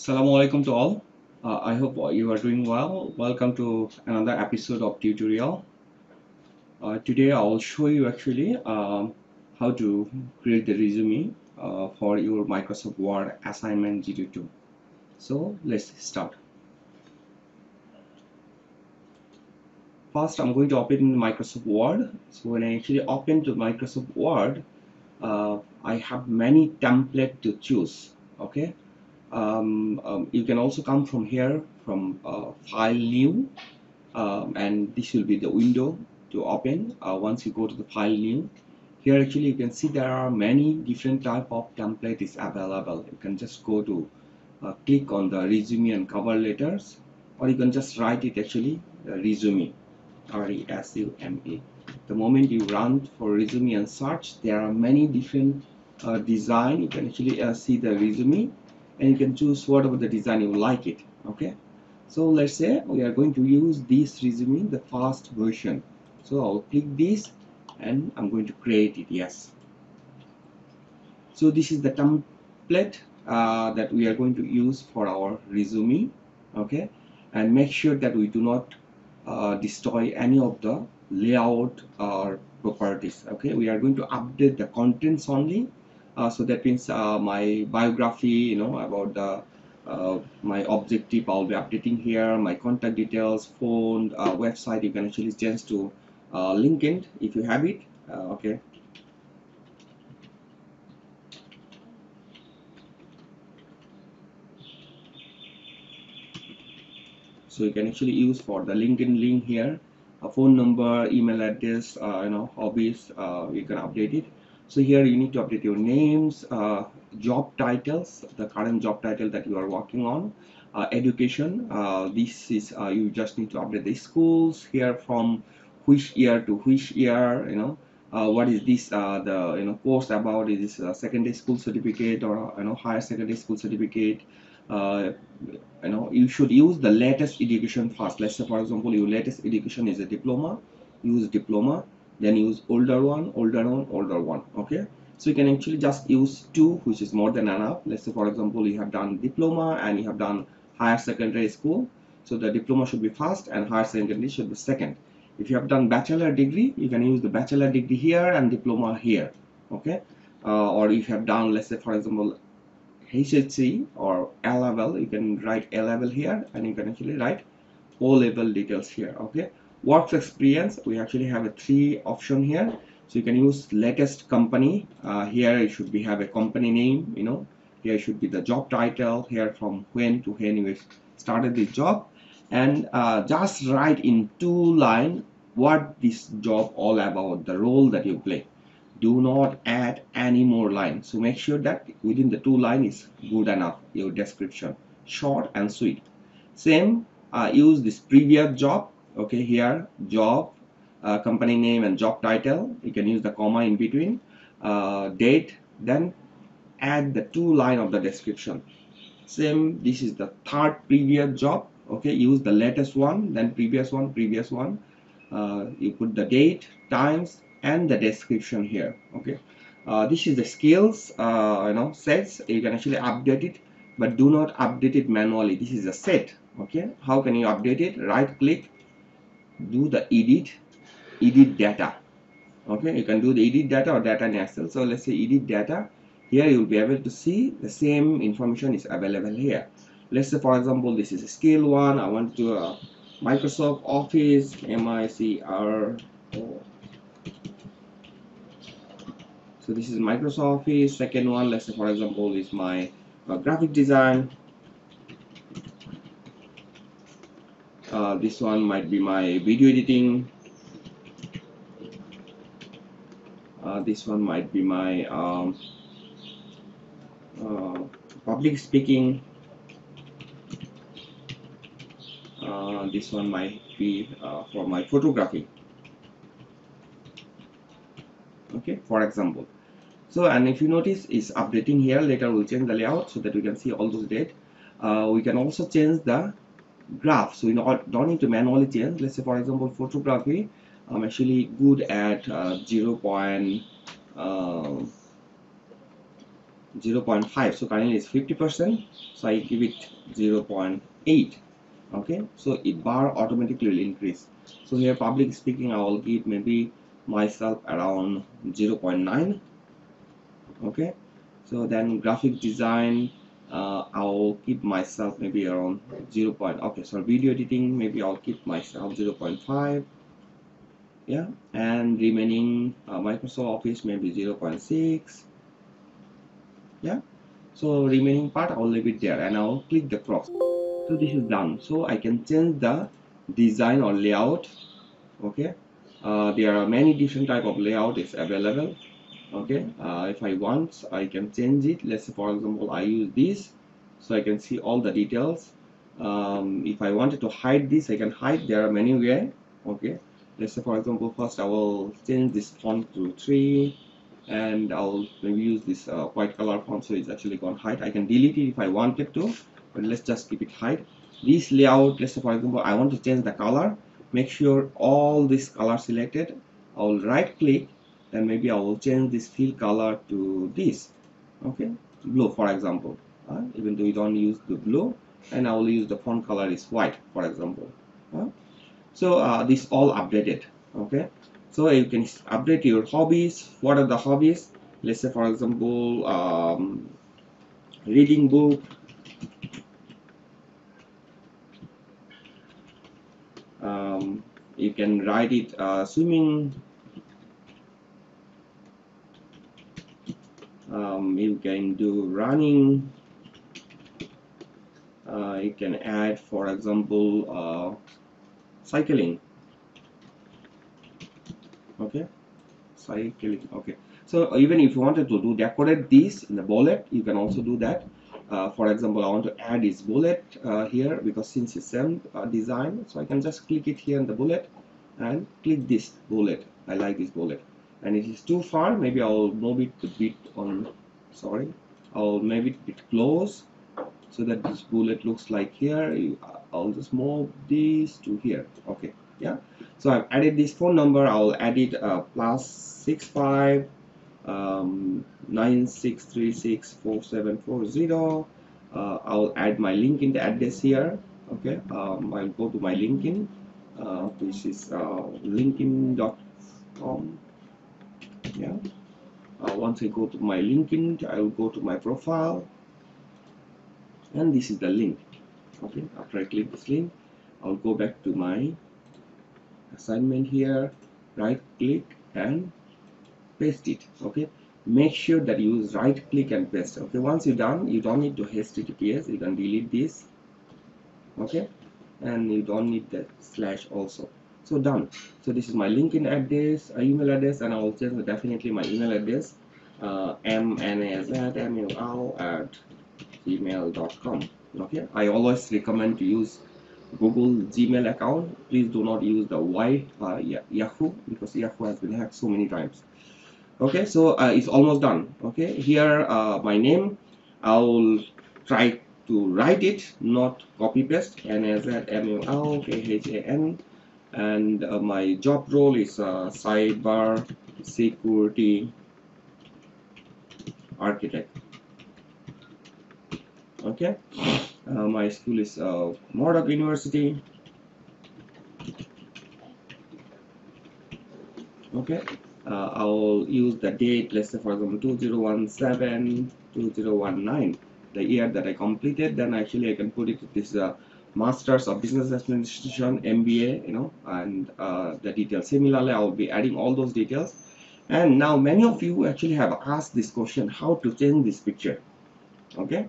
Assalamu alaikum to all. I hope you are doing well. Welcome to another episode of tutorial. Today I will show you actually how to create the resume for your Microsoft Word assignment G2. So let's start. First, I'm going to open Microsoft Word. So when I actually open to Microsoft Word, I have many templates to choose. Okay. You can also come from here from file new, and this will be the window to open. Once you go to the file new, here actually you can see there are many different type of template is available. You can just go to click on the resume and cover letters, or you can just write it actually resume, R-E-S-U-M-E. The moment you run for resume and search, there are many different design. You can actually see the resume, and you can choose whatever the design you like it. Okay, so let's say we are going to use this resume, the first version. So I'll click this and I'm going to create it. Yes, so this is the template that we are going to use for our resume. Okay, and make sure that we do not destroy any of the layout or properties. Okay, we are going to update the contents only. So that means my biography, you know, about my objective, I'll be updating here. My contact details, phone, website, you can actually change to LinkedIn if you have it. Okay. So you can actually use for the LinkedIn link here, a phone number, email address, you know, hobbies, you can update it. So here you need to update your names, job titles, the current job title that you are working on, education, this is, you just need to update the schools here from which year to which year, you know, what is this, the, you know, course about, is this secondary school certificate or, you know, higher secondary school certificate. You know, you should use the latest education first. Let's say for example your latest education is a diploma, use diploma. Then use older one, older one, older one. Okay, so you can actually just use two, which is more than enough. Let's say for example you have done diploma and you have done higher secondary school, so the diploma should be first and higher secondary should be second. If you have done bachelor degree, you can use the bachelor degree here and diploma here. Okay, or if you have done, let's say for example HSC or A level, you can write A level here and you can actually write O level details here. Okay, work experience, we actually have a three option here, so you can use latest company. Here it should be have a company name, you know, here should be the job title, here from when to when you started the job, and just write in two line what this job all about, the role that you play. Do not add any more lines, so make sure that within the two line is good enough your description, short and sweet. Same, use this previous job. Okay, here job, company name and job title, you can use the comma in between, date, then add the two line of the description. Same, this is the third previous job. Okay, use the latest one, then previous one, you put the date, times and the description here. Okay, this is the skills, you know, sets, you can actually update it, but do not update it manually. This is a set. Okay, how can you update it? Right click, do the edit data. Okay, you can do the edit data or data in Excel. So let's say edit data. Here you'll be able to see the same information is available here. Let's say for example this is a scale one, I want to Microsoft Office, M-I-C-R-O. So this is Microsoft Office. Second one, let's say for example is my graphic design. This one might be my video editing, this one might be my public speaking, this one might be for my photography. Okay, for example. So, and if you notice, it's updating here. Later we'll change the layout so that we can see all those data. We can also change the graph, so you don't need to manually change. Let's say for example photography, I'm actually good at 0. 0.5. So currently it's 50%, so I give it 0.8. okay, so it bar automatically will increase. So here public speaking, I will give maybe myself around 0.9. okay, so then graphic design, I'll keep myself maybe around 0. Okay, so video editing, maybe I'll keep myself 0.5. yeah, and remaining Microsoft Office maybe 0.6. yeah, so remaining part I'll leave it there and I'll click the cross. So this is done. So I can change the design or layout. Okay, there are many different type of layout is available. Okay, if I want, I can change it. Let's say for example I use this, so I can see all the details. If I wanted to hide this, I can hide. There are many ways. Okay, let's say for example first I will change this font to 3, and I'll maybe use this white color font, so it's actually gone hide. I can delete it if I wanted to, but let's just keep it hide. This layout, let's say for example I want to change the color. Make sure all this color selected. I'll right click, then maybe I will change this fill color to this. Okay, blue for example, even though we don't use the blue, and I will use the font color is white for example. So this all updated. Okay, so you can update your hobbies. What are the hobbies? Let's say for example reading book, you can write it swimming, you can do running, you can add for example cycling. Okay, cycling. Okay, so even if you wanted to do decorate this in the bullet, you can also do that. For example, I want to add this bullet here, because since it's same design, so I can just click it here in the bullet and click this bullet. I like this bullet, and if it's too far, maybe I'll move it a bit on. Sorry, I'll move it a bit close so that this bullet looks like here. I'll just move this to here. Okay, yeah. So I've added this phone number. I'll add it +65. 96364740. I'll add my LinkedIn address here. Okay, I'll go to my LinkedIn, which is linkedin.com. yeah, once I go to my LinkedIn, I will go to my profile, and this is the link. Okay, after I click this link, I'll go back to my assignment here, right click and paste it. Okay, make sure that you use right click and paste. Okay, once you're done, you don't need to https, you can delete this. Okay, and you don't need that slash also. So done. So this is my LinkedIn address, email address, and I'll change definitely my email address, mnaz@mul@gmail.com. okay, I always recommend to use Google Gmail account. Please do not use the Yahoo, because Yahoo has been hacked so many times. Okay, so it's almost done. Okay, here my name, I'll try to write it, not copy paste, NAZMULKHAN, and my job role is cyber security architect. Okay, my school is Murdoch University. Okay, I will use the date, let's say for example 2017-2019, the year that I completed. Then actually I can put it, this Masters of Business Administration, MBA, you know, and the details. Similarly, I will be adding all those details. And now many of you actually have asked this question, how to change this picture. Okay,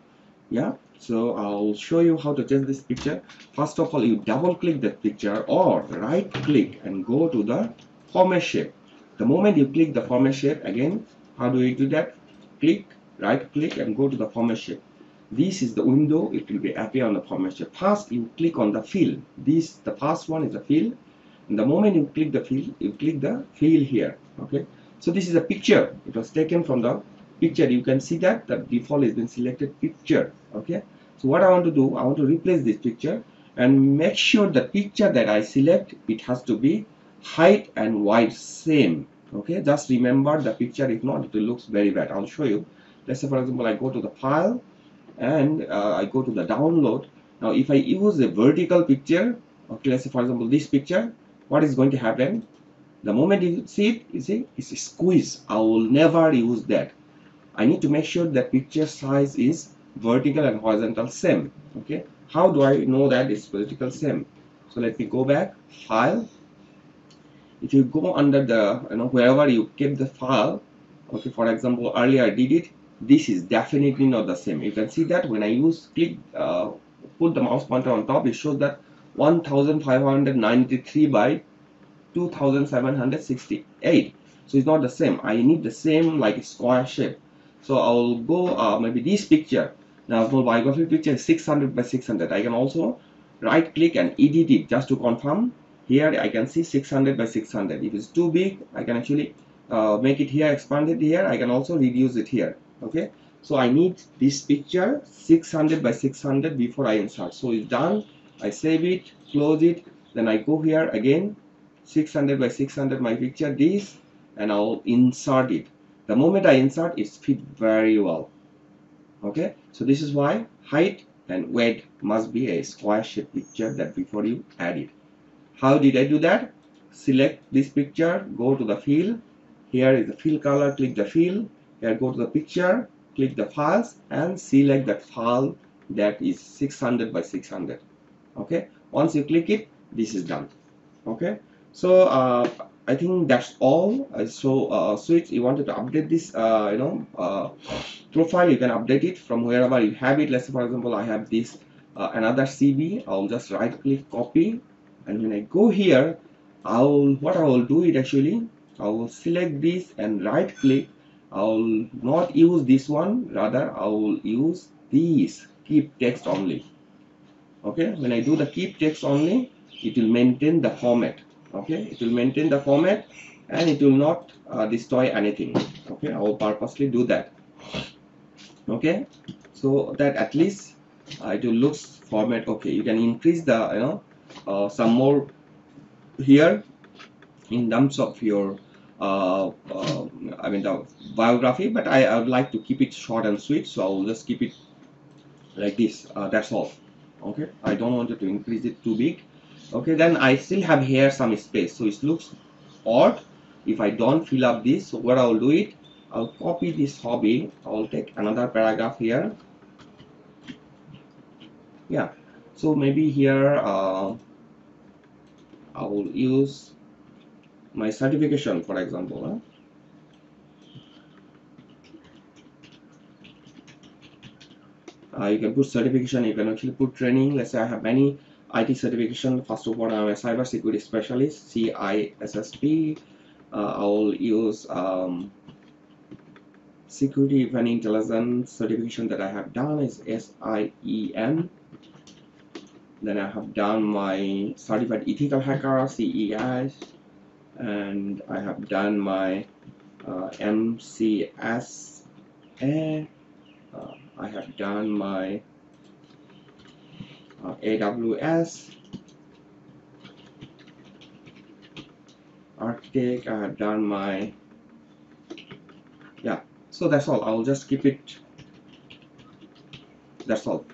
yeah, so I'll show you how to change this picture. First of all, you double click the picture or right click and go to the format shape. The moment you click the format shape, again, how do you do that? Click, right click and go to the format shape. This is the window, it will be appear on the format shape. First you click on the fill. This, the first one is the fill, and the moment you click the fill, you click the fill here. Okay, so this is a picture, it was taken from the picture. You can see that the default has been selected picture. Okay, so what I want to do, I want to replace this picture, and make sure the picture that I select, it has to be height and wide same. Okay, just remember the picture, if not it looks very bad. I'll show you. Let's say, for example, I go to the file and I go to the download. Now, if I use a vertical picture, okay, let's say, for example, this picture, what is going to happen? The moment you see it, you see it's a squeeze. I will never use that. I need to make sure that picture size is vertical and horizontal same. Okay, how do I know that it's vertical same? So let me go back, file. If you go under the, wherever you kept the file, okay, for example, earlier I did it. This is definitely not the same. You can see that when I use click, put the mouse pointer on top, it shows that 1593 by 2768. So it's not the same. I need the same like square shape. So I will go maybe this picture. Now the biography picture is 600 by 600. I can also right click and edit it just to confirm. Here I can see 600 by 600. If it's too big, I can actually make it here, expand it here. I can also reduce it here. Okay. So I need this picture 600 by 600 before I insert. So it's done. I save it, close it. Then I go here again, 600 by 600 my picture, this, and I'll insert it. The moment I insert, it fits very well. Okay, so this is why height and weight must be a square shape picture that before you add it. How did I do that? Select this picture, go to the fill. Here is the fill color, click the fill. Here go to the picture, click the files, and select that file that is 600 by 600. Okay, once you click it, this is done. Okay. So I think that's all. So if you wanted to update this profile, you can update it from wherever you have it. Let's say, for example, I have this another CV. I'll just right click, copy, and when I go here, I will select this and right click. I'll not use this one, rather I will use this keep text only. Okay, when I do the keep text only, it will maintain the format. Okay, it will maintain the format and it will not destroy anything. Okay, I will purposely do that. Okay, so that at least it will look format. Okay, you can increase the some more here in terms of your the biography, but I would like to keep it short and sweet, so I will just keep it like this. That's all. Okay, I don't want to increase it too big. Okay, then I still have here some space, so it looks odd if I don't fill up this. So what I'll do it, I'll copy this hobby, I'll take another paragraph here. Yeah, so maybe here I will use my certification, for example. You can put certification, you can actually put training. Let's say I have many IT certification. First of all, I'm a cyber security specialist, CISSP. I'll use security and intelligence certification that I have done is SIEM. Then I have done my certified ethical hacker, CEH, and I have done my MCSA. I have done my AWS architect. I have done my, yeah, so that's all. I'll just keep it, that's all.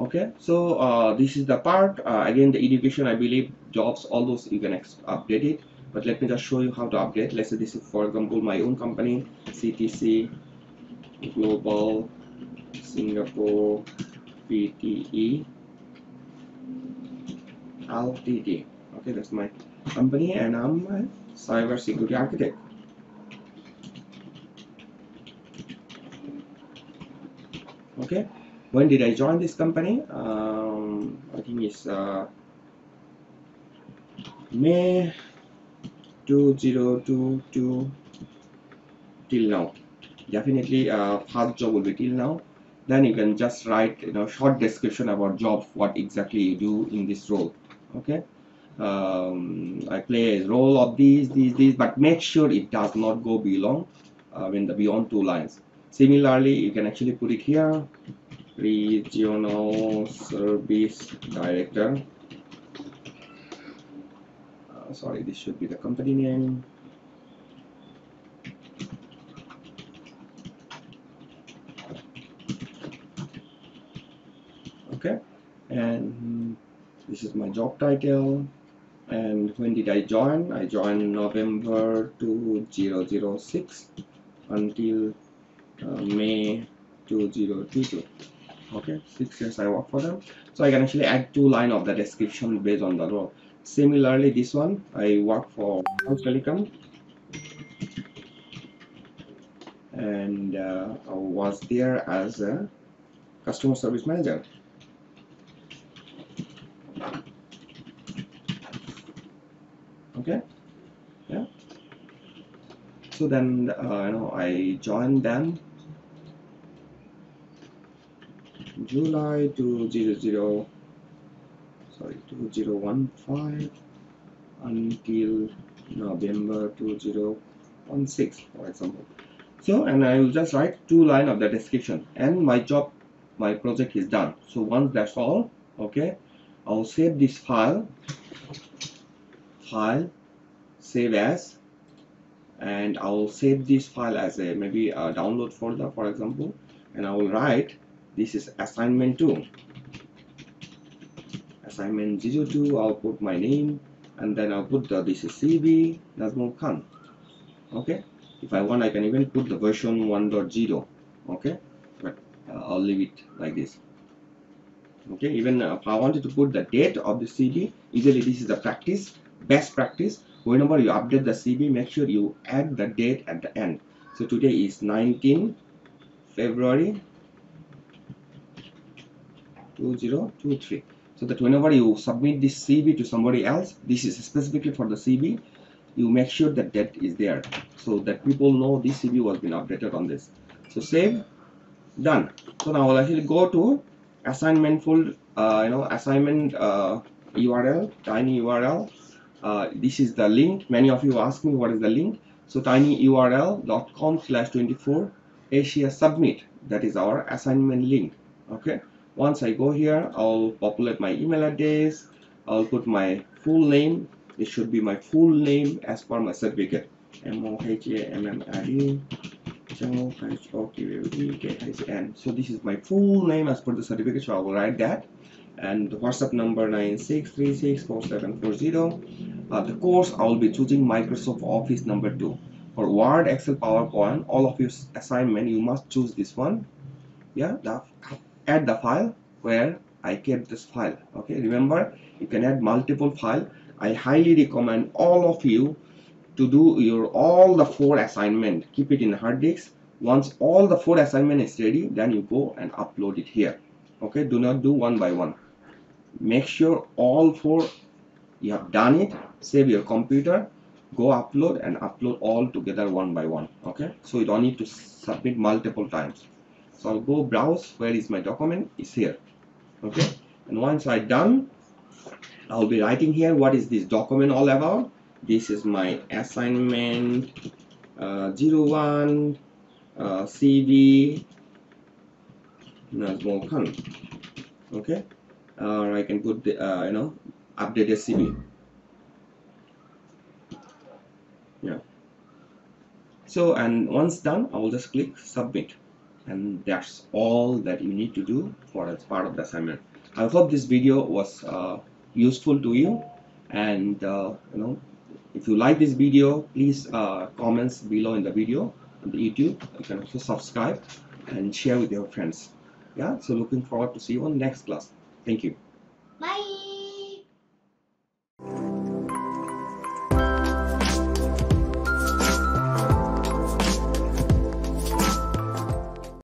Okay, so this is the part. Again, the education, I believe, jobs, all those you can update it, but let me just show you how to update. Let's say this is, for example, my own company, CTC Global Singapore PTE Ltd. Okay, that's my company, and I'm a cyber security architect. Okay, when did I join this company? I think it's May 2022 till now. Definitely, first job will be till now. Then you can just write short description about job, what exactly you do in this role. Okay, I play a role of these, but make sure it does not go beyond two lines. Similarly, you can actually put it here, regional service director. Sorry, this should be the company name. This is my job title. And when did I join? I joined November 2006 until May 2022. Okay, 6 years I work for them. So I can actually add two lines of the description based on the role. Similarly, this one I work for Telecom, and I was there as a customer service manager. Okay, yeah. So then, you know, I joined them July 2015 until November 2016, for example. So, and I will just write two lines of the description, and my job, my project is done. So once that's all, okay, I'll save this file, save as, and I'll save this file as a maybe a download folder, for example, and I will write. This is assignment 2. Assignment 02, I'll put my name, and then I'll put the, this is CV, Nazmul Khan. Okay, if I want, I can even put the version 1.0. Okay, but I'll leave it like this. Okay, even if I wanted to put the date of the CV, usually this is the practice, best practice. Whenever you update the CV, make sure you add the date at the end. So today is 19 February 2023, so that whenever you submit this CV to somebody else, this is specifically for the CV, you make sure that that is there, so that people know this CV was been updated on this. So save, done. So now I'll actually go to assignment full, assignment URL, tinyurl. This is the link. Many of you ask me what is the link. So tinyurl.com/24asia submit. That is our assignment link. Okay. Once I go here, I'll populate my email address, I'll put my full name. It should be my full name as per my certificate. MOHAMMARI. So this is my full name as per the certificate, so I will write that. And the WhatsApp number 96364740. The course, I will be choosing Microsoft Office number 2. For Word, Excel, PowerPoint, all of your assignment, you must choose this one. Yeah, add the file where I kept this file. Okay, remember, you can add multiple file. I highly recommend all of you to do your all the 4 assignment, keep it in hard disk. Once all the 4 assignment is ready, then you go and upload it here. Okay, do not do one by one. Make sure all 4 you have done it. Save your computer, go upload, and upload all together one by one. Okay, so you don't need to submit multiple times. So I'll go browse. Where is my document? It's here. Okay, and once I'm done, I'll be writing here what is this document all about. This is my assignment 01 CV Nazmul Khan. Okay, or I can put the updated CV. Yeah. So and once done, I will just click submit. And that's all that you need to do for as part of the assignment. I hope this video was useful to you, and if you like this video, please comments below in the video on the YouTube. You can also subscribe and share with your friends. Yeah, so looking forward to see you on next class. Thank you. Bye.